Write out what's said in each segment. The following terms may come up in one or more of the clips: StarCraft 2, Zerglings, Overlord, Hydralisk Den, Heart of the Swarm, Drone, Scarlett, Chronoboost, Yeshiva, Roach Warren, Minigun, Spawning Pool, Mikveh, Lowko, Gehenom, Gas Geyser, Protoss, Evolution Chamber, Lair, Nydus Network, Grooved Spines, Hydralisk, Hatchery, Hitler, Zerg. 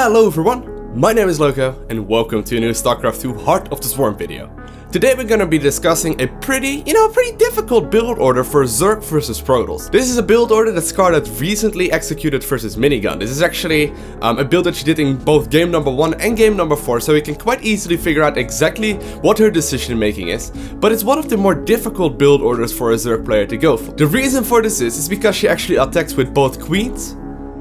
Hello everyone, my name is Loco and welcome to a new StarCraft 2 Heart of the Swarm video. Today we're going to be discussing a pretty difficult build order for Zerg versus Protoss. This is a build order that Scarlett recently executed versus Minigun. This is actually a build that she did in both game number 1 and game number 4, so we can quite easily figure out exactly what her decision making is. But it's one of the more difficult build orders for a Zerg player to go for. The reason for this is because she actually attacks with both Queens,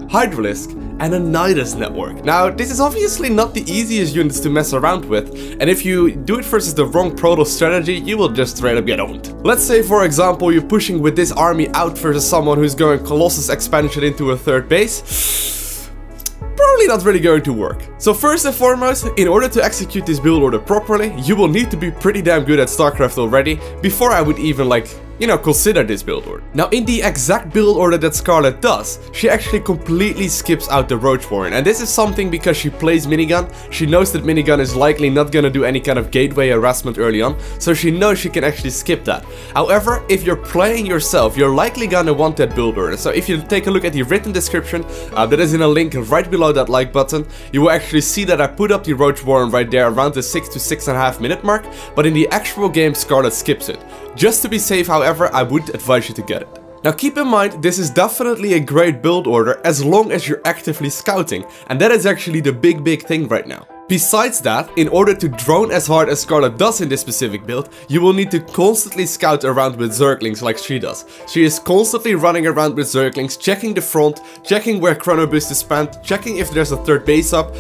Hydralisk, and a Nydus Network. Now, this is obviously not the easiest units to mess around with, and if you do it versus the wrong Protoss strategy, you will just straight up get owned. Let's say, for example, you're pushing with this army out versus someone who's going Colossus expansion into a third base. Probably not really going to work. So first and foremost, in order to execute this build order properly, you will need to be pretty damn good at StarCraft already before I would even consider this build order. Now, in the exact build order that Scarlett does, she actually completely skips out the Roach Warren, and this is something because she plays Minigun. She knows that Minigun is likely not gonna do any kind of gateway harassment early on, so she knows she can actually skip that. However, if you're playing yourself, you're likely gonna want that build order. So if you take a look at the written description that is in a link right below that like button, you will actually see that I put up the Roach Warren right there around the 6 to 6.5 minute mark, but in the actual game Scarlett skips it. Just to be safe, however, I would advise you to get it. Now keep in mind, this is definitely a great build order as long as you're actively scouting, and that is actually the big thing right now. Besides that, in order to drone as hard as Scarlett does in this specific build, you will need to constantly scout around with Zerglings like she does. She is constantly running around with Zerglings, checking the front, checking where Chronoboost is spent, checking if there's a third base up,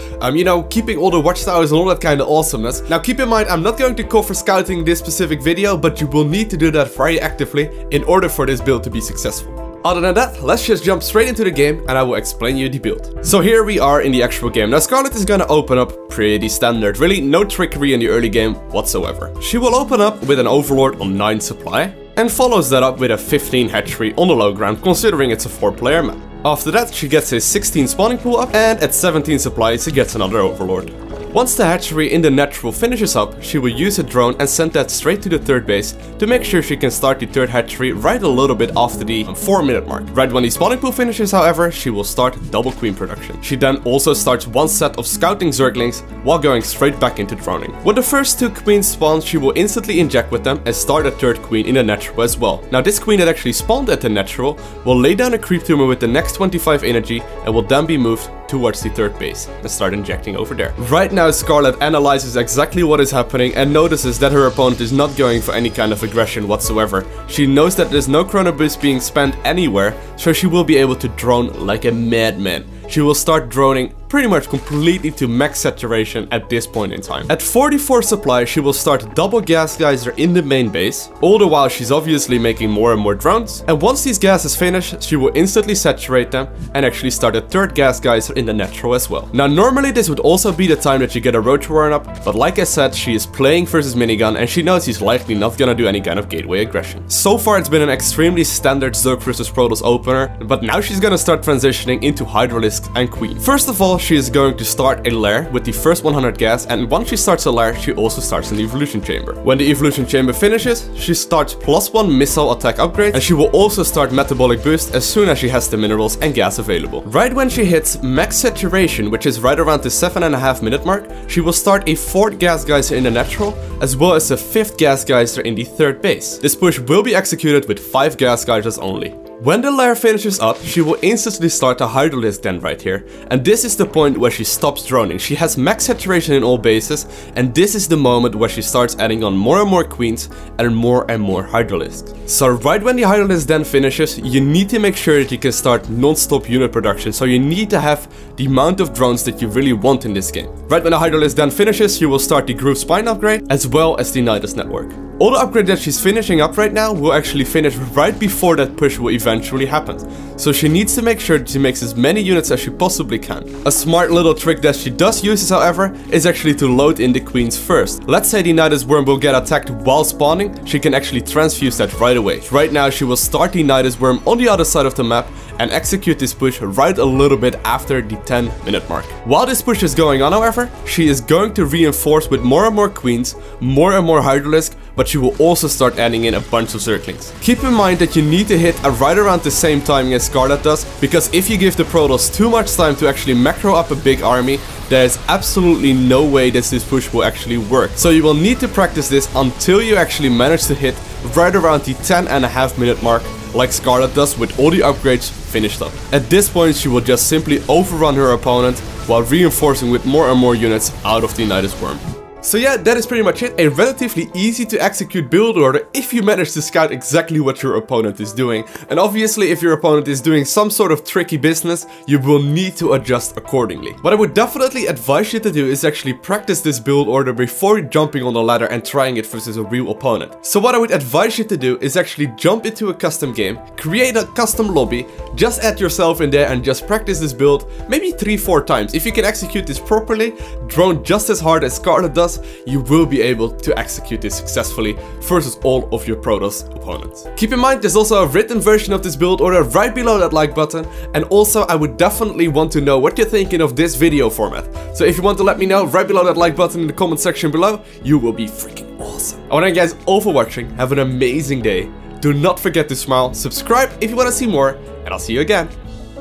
keeping all the watchtowers and all that kind of awesomeness. Now keep in mind, I'm not going to cover scouting in this specific video, but you will need to do that very actively in order for this build to be successful. Other than that, let's just jump straight into the game and I will explain you the build. So here we are in the actual game. Now Scarlett is gonna open up pretty standard, really no trickery in the early game whatsoever. She will open up with an Overlord on 9 supply and follows that up with a 15 Hatchery on the low ground, considering it's a 4-player map. After that, she gets a 16 Spawning Pool up, and at 17 supply she gets another Overlord. Once the Hatchery in the natural finishes up, she will use a drone and send that straight to the third base to make sure she can start the third Hatchery right a little bit after the 4-minute mark. Right when the Spawning Pool finishes, however, she will start double Queen production. She then also starts one set of scouting Zerglings while going straight back into droning. When the first two Queens spawn, she will instantly inject with them and start a third Queen in the natural as well. Now this Queen that actually spawned at the natural will lay down a creep tumor with the next 25 energy and will then be moved towards the third base and start injecting over there. Right now Scarlett analyzes exactly what is happening and notices that her opponent is not going for any kind of aggression whatsoever. She knows that there's no Chronoboost being spent anywhere, so she will be able to drone like a madman. She will start droning pretty much completely to max saturation at this point in time. At 44 supply, she will start double gas geyser in the main base, all the while she's obviously making more and more drones, and once these gases finish, she will instantly saturate them and actually start a third gas geyser in the natural as well. Now normally this would also be the time that you get a Roach Warren up, but like I said, she is playing versus Minigun and she knows he's likely not gonna do any kind of gateway aggression. So far it's been an extremely standard Zerg versus Protoss opener, but now she's gonna start transitioning into Hydralisk and Queen. First of all, she is going to start a Lair with the first 100 gas, and once she starts a Lair, she also starts an Evolution Chamber. When the Evolution Chamber finishes, she starts +1 missile attack upgrade, and she will also start metabolic boost as soon as she has the minerals and gas available. Right when she hits max saturation, which is right around the 7.5 minute mark, she will start a fourth gas geyser in the natural, as well as a fifth gas geyser in the third base. This push will be executed with 5 gas geysers only. When the Lair finishes up, she will instantly start a Hydralisk Den right here, and this is the point where she stops droning. She has max saturation in all bases, and this is the moment where she starts adding on more and more Queens and more Hydralisks. So right when the Hydralisk Den finishes, you need to make sure that you can start non-stop unit production, so you need to have the amount of drones that you really want in this game. Right when the Hydralisk Den finishes, you will start the Grooved Spine upgrade, as well as the Nydus Network. All the upgrades that she's finishing up right now will actually finish right before that push will eventually happen. So she needs to make sure that she makes as many units as she possibly can. A smart little trick that she does use, however, is actually to load in the Queens first. Let's say the Nydus Worm will get attacked while spawning, she can actually transfuse that right away. Right now she will start the Nydus Worm on the other side of the map and execute this push right a little bit after the 10-minute mark. While this push is going on, however, she is going to reinforce with more and more Queens, more and more Hydralisk, but you will also start adding in a bunch of Zerglings. Keep in mind that you need to hit right around the same timing as Scarlett does, because if you give the Protoss too much time to actually macro up a big army, there is absolutely no way that this push will actually work. So you will need to practice this until you actually manage to hit right around the 10.5-minute mark, like Scarlett does, with all the upgrades finished up. At this point she will just simply overrun her opponent while reinforcing with more and more units out of the Nydus Worm. So yeah, that is pretty much it. A relatively easy to execute build order if you manage to scout exactly what your opponent is doing. And obviously if your opponent is doing some sort of tricky business, you will need to adjust accordingly. What I would definitely advise you to do is actually practice this build order before jumping on the ladder and trying it versus a real opponent. So what I would advise you to do is actually jump into a custom game, create a custom lobby, just add yourself in there and just practice this build maybe 3-4 times. If you can execute this properly, drone just as hard as Scarlett does, you will be able to execute this successfully versus all of your Protoss opponents. Keep in mind there's also a written version of this build order right below that like button, and also I would definitely want to know what you're thinking of this video format. So if you want to let me know right below that like button in the comment section below, you will be freaking awesome. I want to thank you guys all for watching, have an amazing day, do not forget to smile, subscribe if you want to see more, and I'll see you again.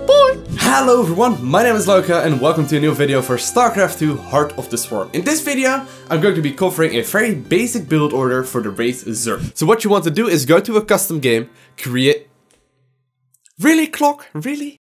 Boy. Hello everyone, my name is Loka and welcome to a new video for StarCraft 2 Heart of the Swarm. In this video, I'm going to be covering a very basic build order for the race Zerg. So what you want to do is go to a custom game, create... Really, clock? Really?